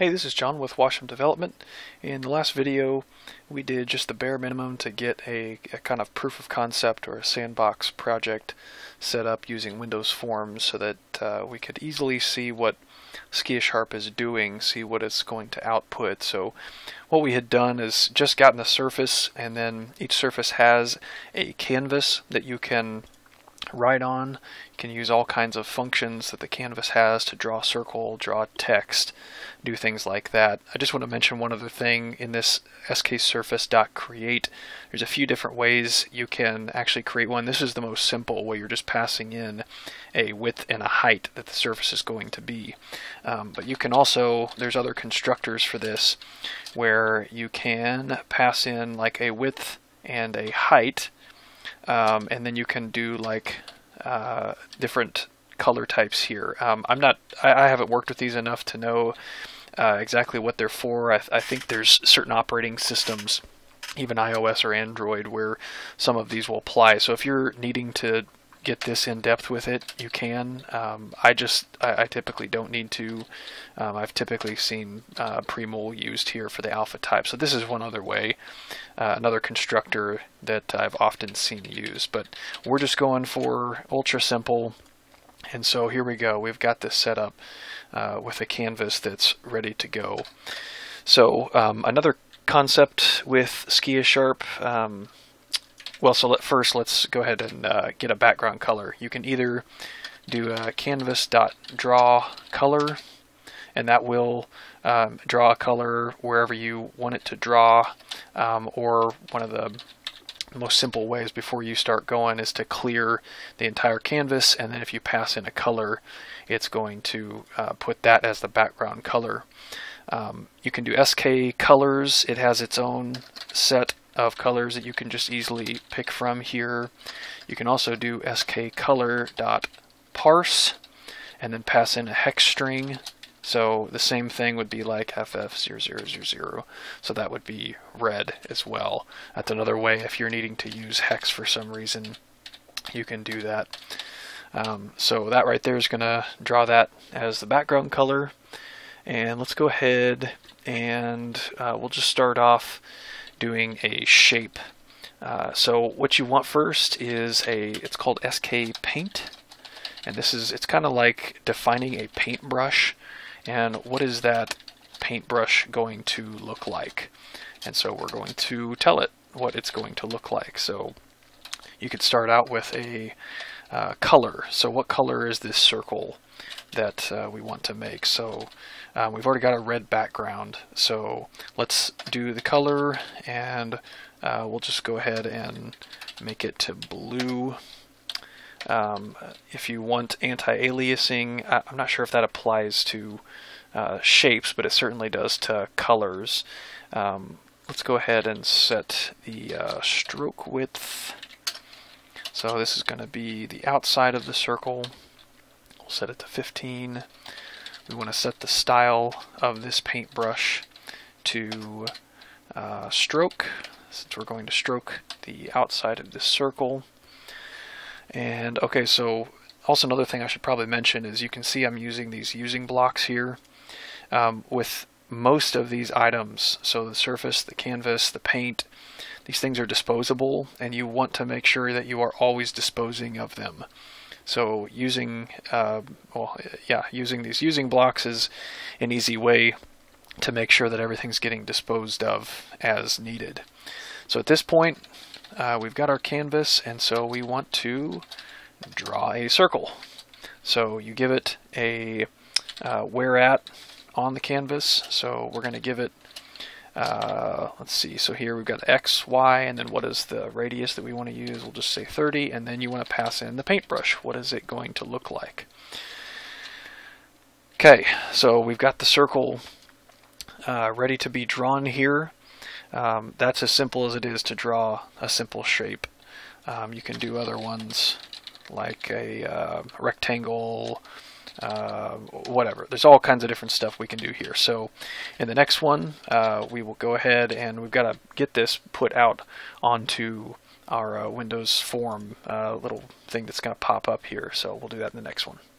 Hey, this is John with Washam Development. In the last video, we did just the bare minimum to get a kind of proof of concept or a sandbox project set up using Windows Forms so that we could easily see what SkiaSharp is doing, see what it's going to output. So what we had done is just gotten a surface, and then each surface has a canvas that you can write on. You can use all kinds of functions that the canvas has to draw a circle, draw text, do things like that. I just want to mention one other thing in this sksurface.create. There's a few different ways you can actually create one. This is the most simple, where you're just passing in a width and a height that the surface is going to be. But you can also, there's other constructors for this where you can pass in like a width and a height. And then you can do like different color types here. I haven't worked with these enough to know exactly what they're for. I think there's certain operating systems, even iOS or Android, where some of these will apply. So if you're needing to get this in depth with it, you can. I typically don't need to. I've typically seen Premul used here for the alpha type. So this is one other way, another constructor that I've often seen used. But we're just going for ultra simple. And so here we go. We've got this set up with a canvas that's ready to go. So another concept with SkiaSharp. Well, first let's go ahead and get a background color. You can either do a canvas.drawColor, and that will draw a color wherever you want it to draw, or one of the most simple ways before you start going is to clear the entire canvas, and then if you pass in a color, it's going to put that as the background color. You can do SKColors. It has its own set of colors that you can just easily pick from here. You can also do skcolor.parse and then pass in a hex string. So the same thing would be like FF0000. So that would be red as well. That's another way if you're needing to use hex for some reason, you can do that. So that right there is going to draw that as the background color. And let's go ahead and we'll just start off doing a shape. So what you want first is it's called SKPaint, and it's kind of like defining a paintbrush and what is that paintbrush going to look like. And so we're going to tell it what it's going to look like. So you could start out with a color. So what color is this circle that we want to make? So we've already got a red background, so let's do the color, and we'll just go ahead and make it to blue. If you want anti-aliasing, I'm not sure if that applies to shapes, but it certainly does to colors. Let's go ahead and set the stroke width. So this is going to be the outside of the circle. We'll set it to 15. We want to set the style of this paintbrush to stroke, since we're going to stroke the outside of this circle. And okay, so also another thing I should probably mention is you can see I'm using these using blocks here with most of these items. So the surface, the canvas, the paint, these things are disposable, and you want to make sure that you are always disposing of them. So using these using blocks is an easy way to make sure that everything's getting disposed of as needed. So at this point, we've got our canvas, and so we want to draw a circle. So you give it a where at on the canvas. So we're going to give it, let's see, so here we've got X, Y, and then what is the radius that we want to use? We'll just say 30, and then you want to pass in the paintbrush. What is it going to look like? Okay, so we've got the circle ready to be drawn here. That's as simple as it is to draw a simple shape. You can do other ones like a rectangle, whatever. There's all kinds of different stuff we can do here. So in the next one, we will go ahead and we've got to get this put out onto our Windows form little thing that's going to pop up here. So we'll do that in the next one.